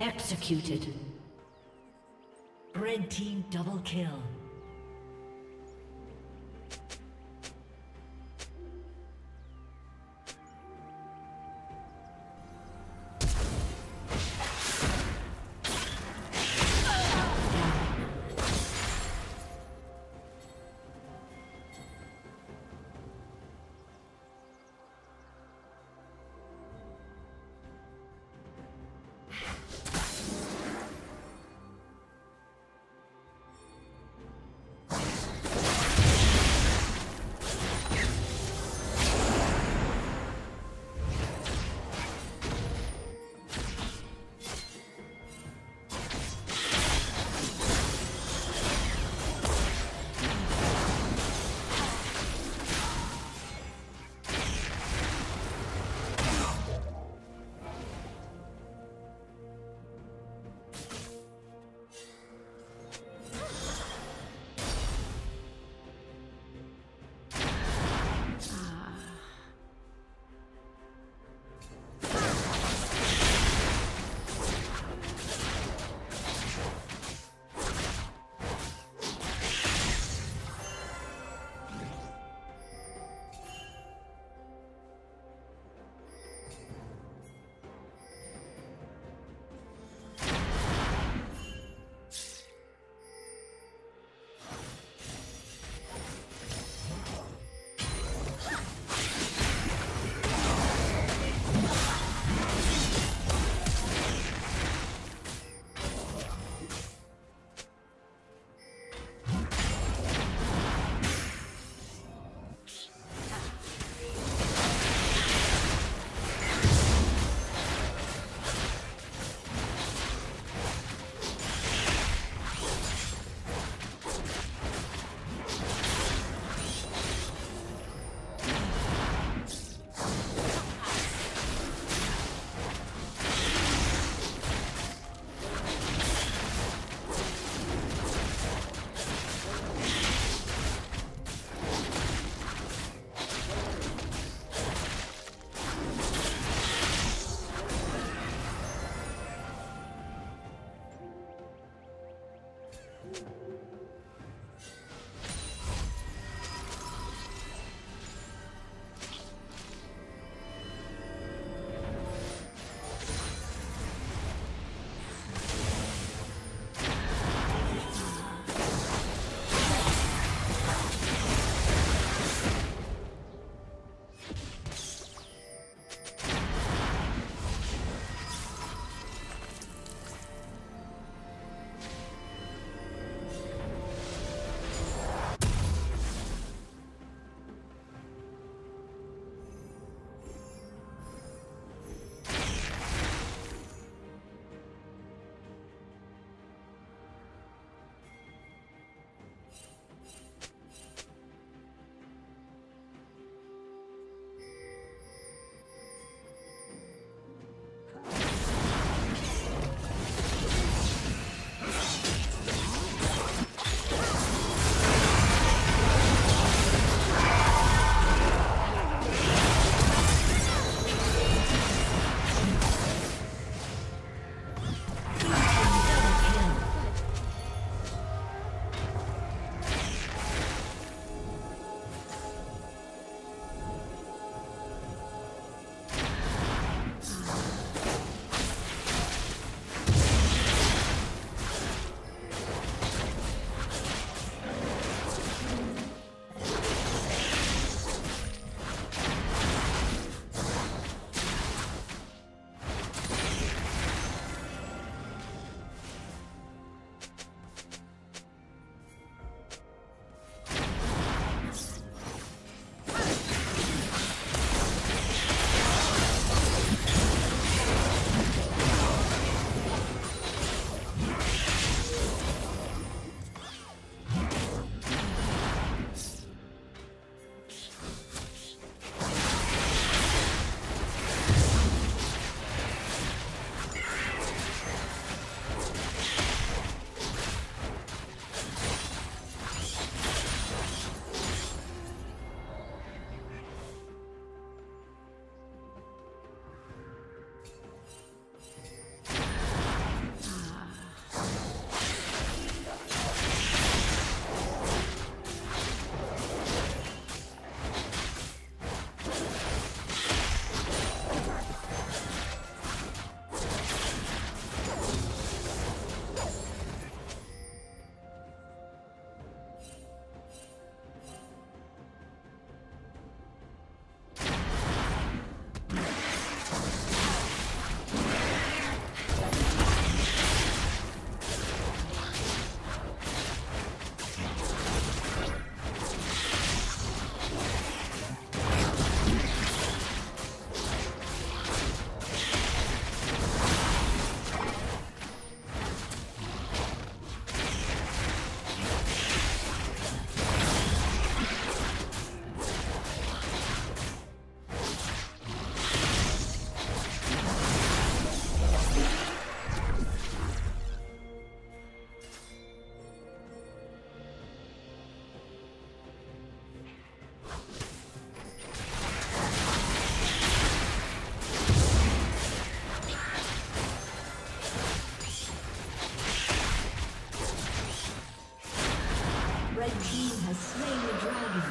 Executed. Red team double kill. Red team has slain the dragon.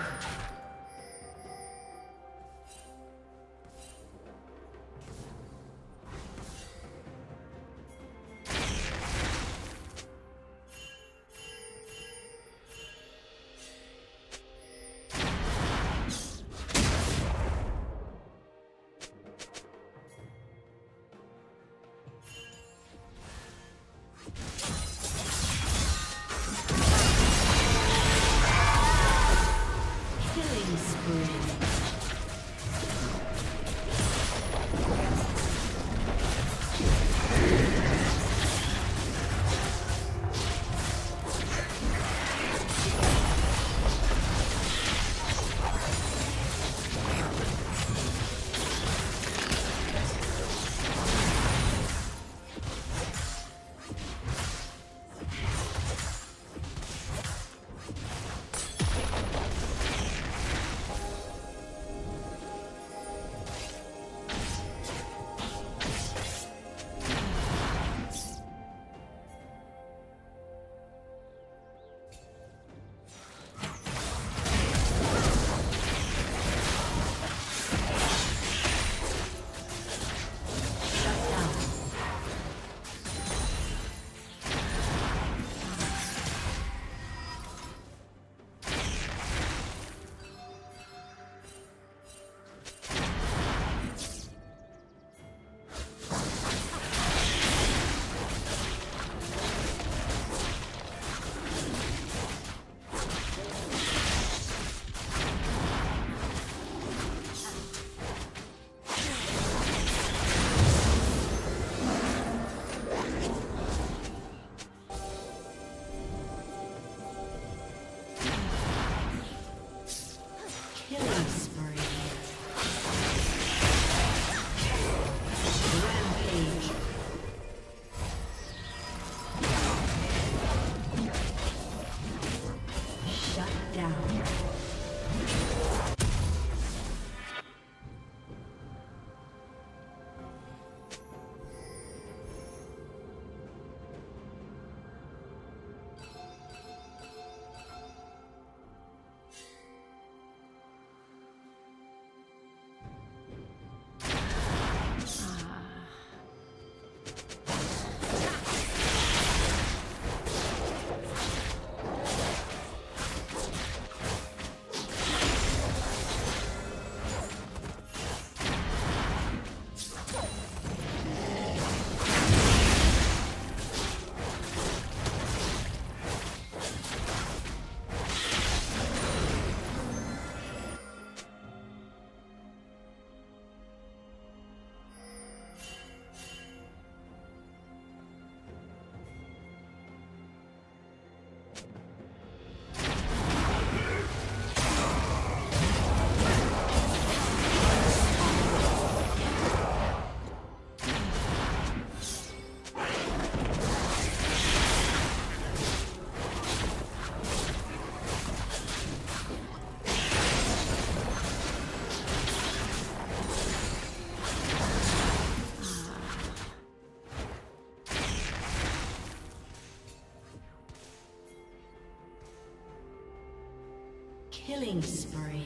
Killing spree.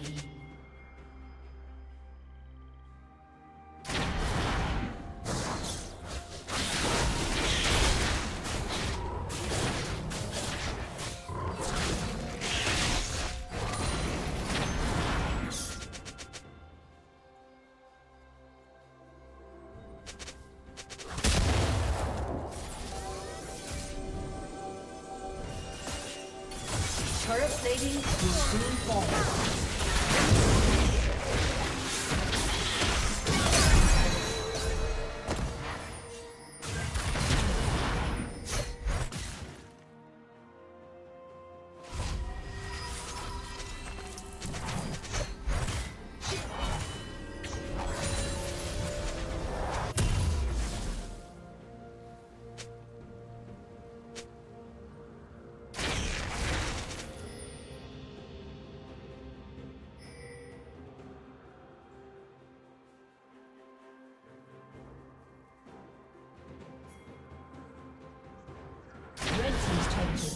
Turret plating will soon fall. Has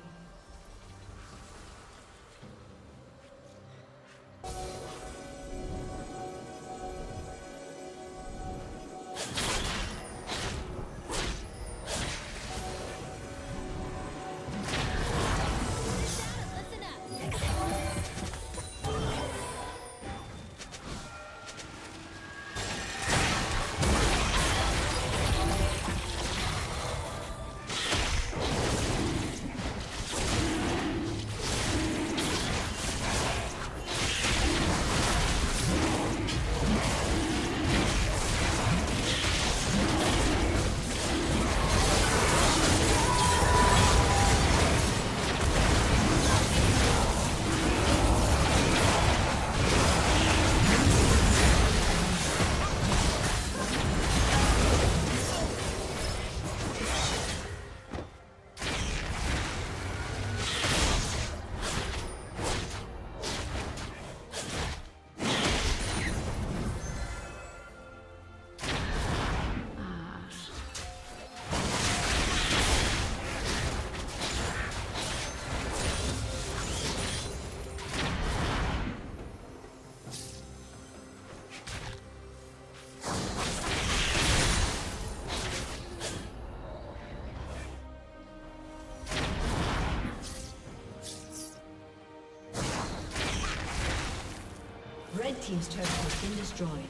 Red team's turret has been destroyed.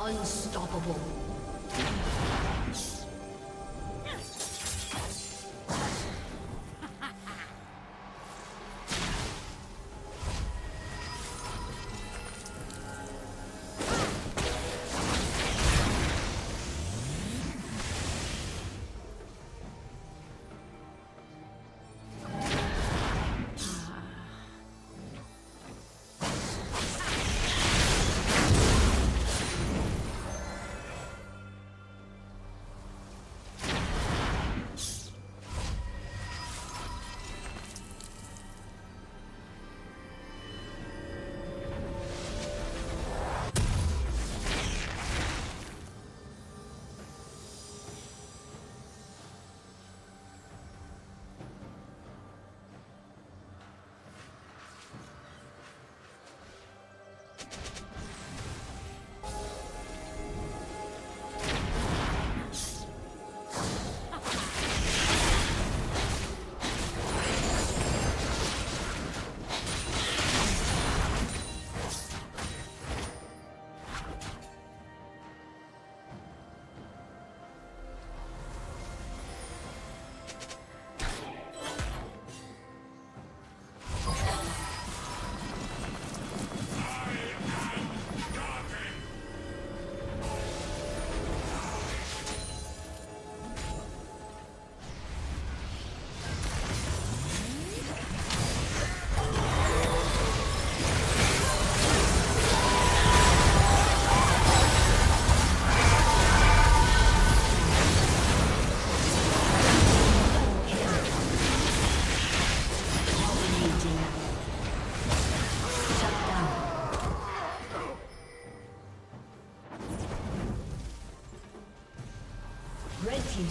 Unstoppable. He's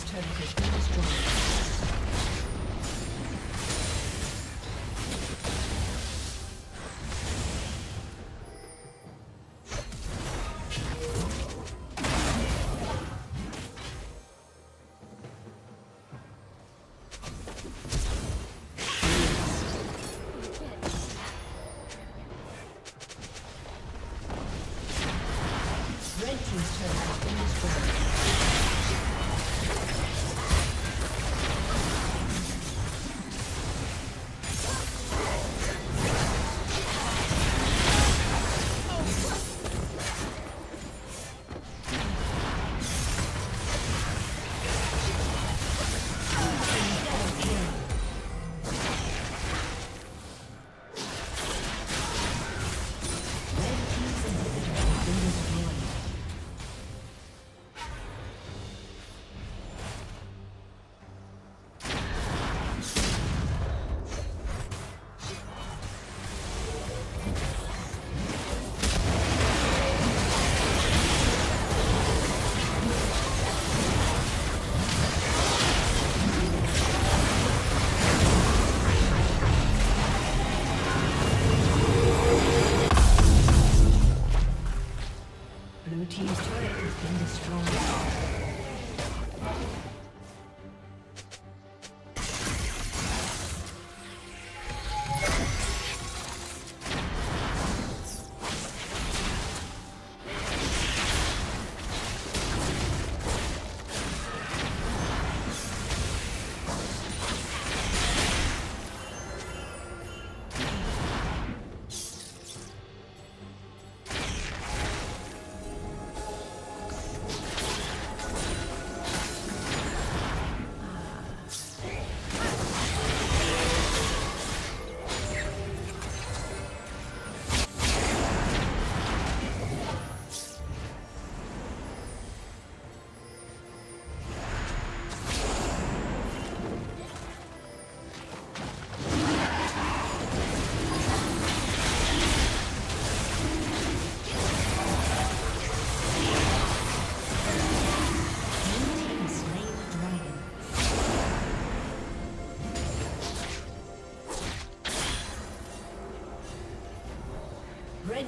trying to get things done. Red